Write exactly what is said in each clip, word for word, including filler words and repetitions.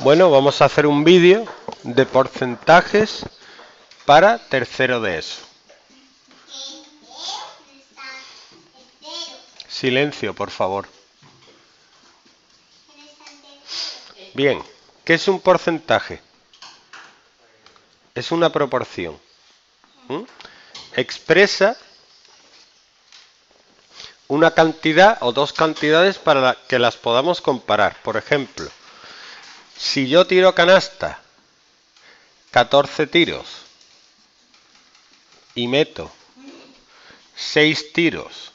Bueno, vamos a hacer un vídeo de porcentajes para tercero de ESO. Silencio, por favor. Bien, ¿qué es un porcentaje? Es una proporción. ¿Mm? Expresa una cantidad o dos cantidades para que las podamos comparar. Por ejemplo, si yo tiro canasta catorce tiros y meto seis tiros,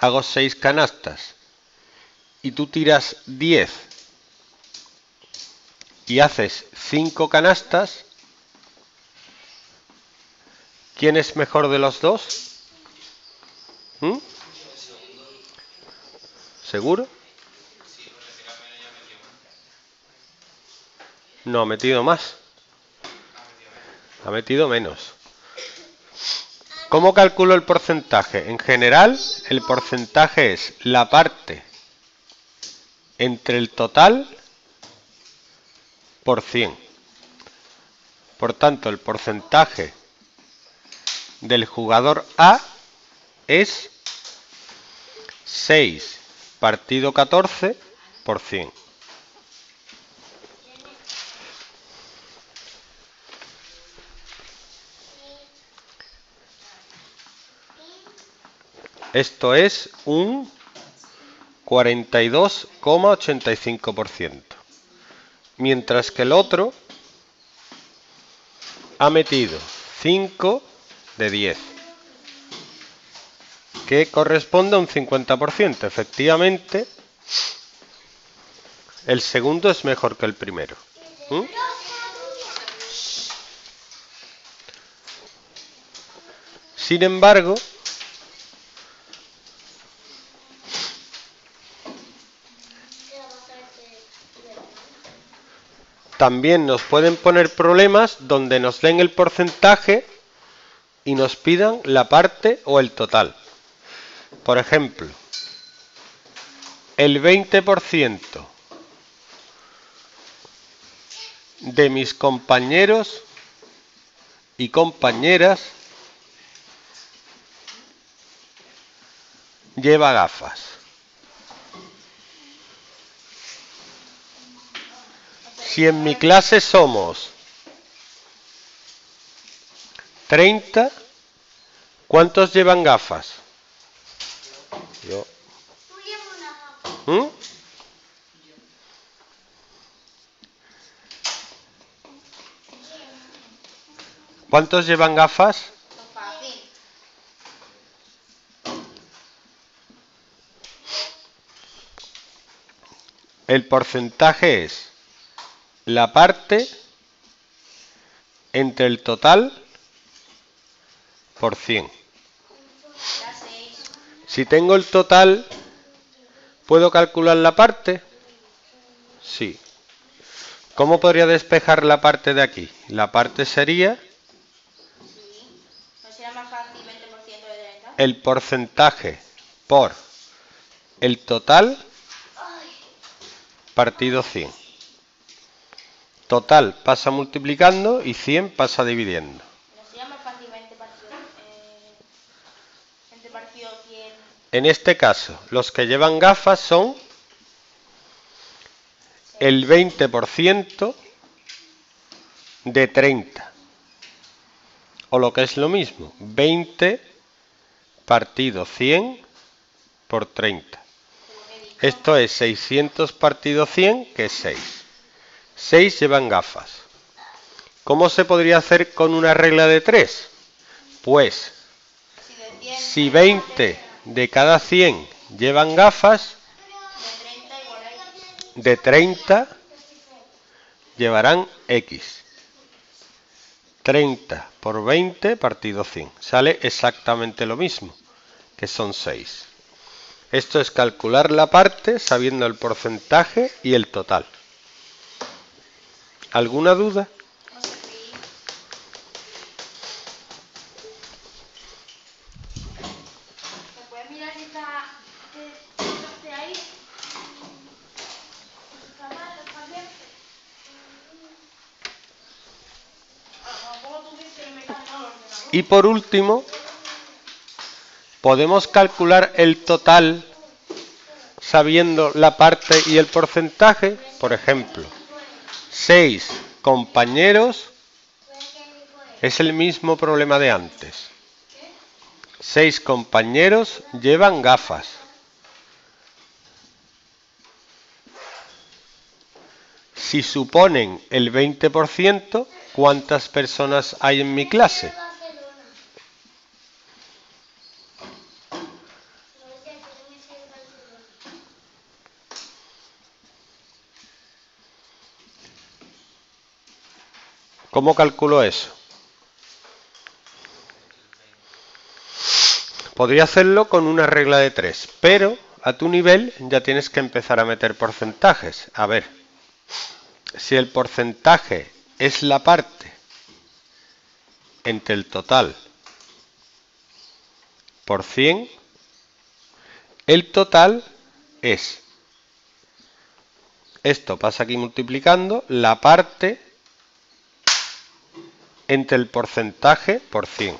hago seis canastas, y tú tiras diez y haces cinco canastas, ¿quién es mejor de los dos? ¿Mm? ¿Seguro? No, ha metido más. Ha metido menos. ¿Cómo calculo el porcentaje? En general, el porcentaje es la parte entre el total por cien. Por tanto, el porcentaje del jugador A es seis partido catorce por cien. Esto es un cuarenta y dos coma ochenta y cinco por ciento. Mientras que el otro ha metido cinco de diez, que corresponde a un cincuenta por ciento. Efectivamente, el segundo es mejor que el primero. ¿Mm? Sin embargo, también nos pueden poner problemas donde nos den el porcentaje y nos pidan la parte o el total. Por ejemplo, el veinte por ciento de mis compañeros y compañeras lleva gafas. Si en mi clase somos treinta, ¿cuántos llevan gafas? Yo. ¿Mm? ¿Cuántos llevan gafas? El porcentaje es la parte entre el total por cien. Si tengo el total, ¿puedo calcular la parte? Sí. ¿Cómo podría despejar la parte de aquí? La parte sería el porcentaje por el total partido cien. Total pasa multiplicando y cien pasa dividiendo. En este caso, los que llevan gafas son el veinte por ciento de treinta. O lo que es lo mismo, veinte partido cien por treinta. Esto es seiscientos partido cien, que es seis. seis llevan gafas. ¿Cómo se podría hacer con una regla de tres? Pues, si veinte de cada cien llevan gafas, de treinta llevarán X. treinta por veinte partido cien. Sale exactamente lo mismo, que son seis. Esto es calcular la parte sabiendo el porcentaje y el total. ¿Alguna duda? ¿Me puedes mirar si está, que, que está ahí? Y por último, podemos calcular el total sabiendo la parte y el porcentaje. Por ejemplo, seis compañeros es el mismo problema de antes. seis compañeros llevan gafas. Si suponen el veinte por ciento, ¿cuántas personas hay en mi clase? ¿Cómo calculo eso? Podría hacerlo con una regla de tres, pero a tu nivel ya tienes que empezar a meter porcentajes. A ver, si el porcentaje es la parte entre el total por cien, el total es, esto pasa aquí multiplicando, la parte entre el porcentaje por cien.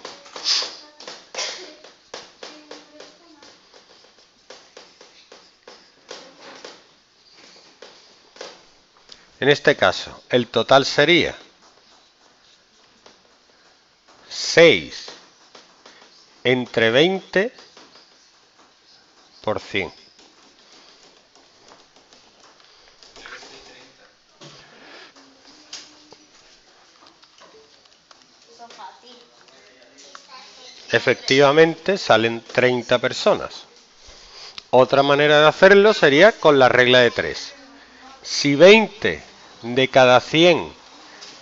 En este caso, el total sería seis entre veinte por cien. Efectivamente salen treinta personas. Otra manera de hacerlo sería con la regla de tres. Si veinte de cada cien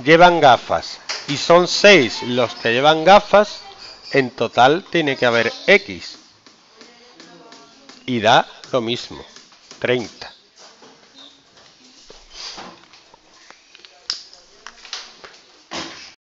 llevan gafas y son seis los que llevan gafas, en total tiene que haber X. Y da lo mismo, treinta.